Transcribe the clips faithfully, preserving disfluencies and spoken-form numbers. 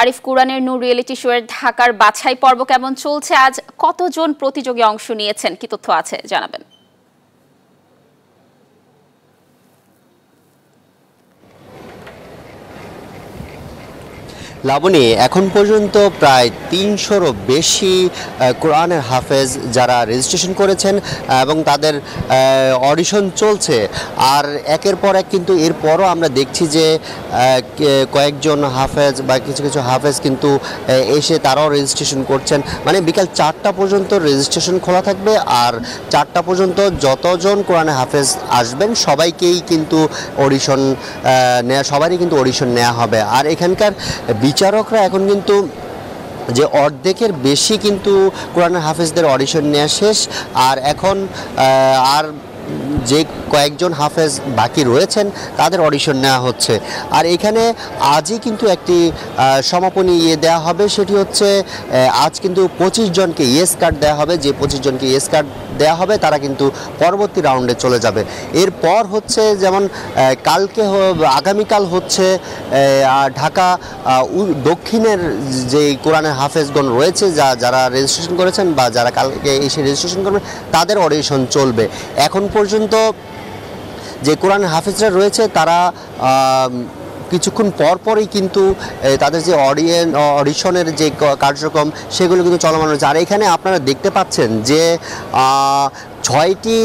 আরিফ কুরআনের নূর reality show এর ঢাকার বাছাই পর্ব কেমন চলছে, আজ কতজন প্রতিযোগী অংশ নিয়েছেন, কি তথ্য আছে জানাবেন? লাবণী, এখন পর্যন্ত প্রায় তিনশোরও বেশি কোরআনের হাফেজ যারা রেজিস্ট্রেশন করেছেন এবং তাদের অডিশন চলছে। আর একের পর এক কিন্তু এরপরও আমরা দেখছি যে কয়েকজন হাফেজ বা কিছু কিছু হাফেজ কিন্তু এসে তারাও রেজিস্ট্রেশন করছেন। মানে বিকাল চারটা পর্যন্ত রেজিস্ট্রেশন খোলা থাকবে, আর চারটা পর্যন্ত যতজন কোরআনের হাফেজ আসবেন সবাইকেই কিন্তু অডিশন নেওয়া সবারই কিন্তু অডিশন নেওয়া হবে। আর এখানকার বিচারকরা এখন কিন্তু যে অর্ধেকের বেশি কিন্তু কোরআনের হাফেজদের অডিশন নেওয়া শেষ। আর এখন আর যে কয়েকজন হাফেজ বাকি রয়েছেন তাদের অডিশন নেওয়া হচ্ছে। আর এখানে আজই কিন্তু একটি সমাপনী ইয়ে দেওয়া হবে, সেটি হচ্ছে আজ কিন্তু পঁচিশ জনকে ইয়েস কার্ড দেওয়া হবে। যে পঁচিশ জনকে ইয়েস কার্ড দেওয়া হবে তারা কিন্তু পরবর্তী রাউন্ডে চলে যাবে। এরপর হচ্ছে যেমন কালকে আগামীকাল হচ্ছে ঢাকা দক্ষিণের যে কোরআনের হাফেজগণ রয়েছে যা যারা রেজিস্ট্রেশন করেছেন বা যারা কালকে এসে রেজিস্ট্রেশন করবেন তাদের অডিশন চলবে। এখন পর্যন্ত যে কোরআন হাফেজরা রয়েছে তারা কিছুক্ষণ পর পরই কিন্তু তাদের যে অডিয়েন্স অডিশনের যে কার্যক্রম সেগুলো কিন্তু চলমান রয়েছে। আর এখানে আপনারা দেখতে পাচ্ছেন যে ছয়টি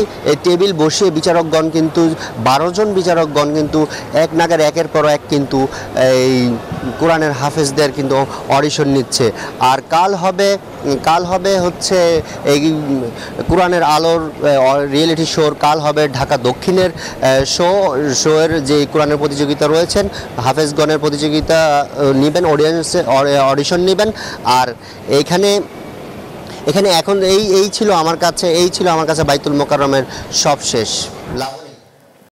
টেবিল বসিয়ে বিচারকগণ কিন্তু বারো জন বিচারকগণ কিন্তু এক নাগার একের পর এক কিন্তু এই কোরআনের হাফেজদের কিন্তু অডিশন নিচ্ছে। আর কাল হবে কাল হবে হচ্ছে এই কোরআনের আলোর রিয়েলিটি শোর কাল হবে ঢাকা দক্ষিণের শো শোয়ের যে কোরআনের প্রতিযোগিতা রয়েছেন হাফেজগণের প্রতিযোগিতা নেবেন, অডিয়েন্সে অডিশন নেবেন। আর এইখানে এখানে এখন এই এই ছিল আমার কাছে এই ছিল আমার কাছে বাইতুল মোকাররমের সবশেষ।